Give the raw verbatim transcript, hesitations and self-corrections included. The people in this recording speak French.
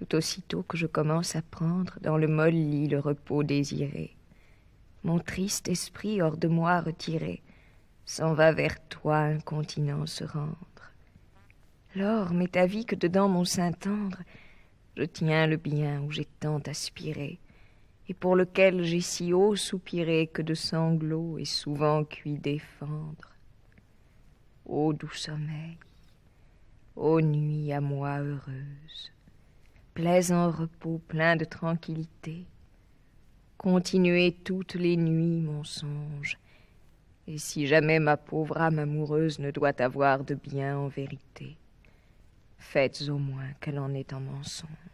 tout aussitôt que je commence à prendre dans le molle lit le repos désiré. Mon triste esprit hors de moi retiré s'en va vers toi incontinent se rendre. L'or m'est avis que dedans mon sein tendre je tiens le bien où j'ai tant aspiré, et pour lequel j'ai si haut soupiré que de sanglots et souvent cuit défendre. Ô doux sommeil, ô nuit à moi heureuse, plaisant repos plein de tranquillité, continuez toutes les nuits mon songe, et si jamais ma pauvre âme amoureuse ne doit avoir de bien en vérité, faites au moins qu'elle en ait en mensonge.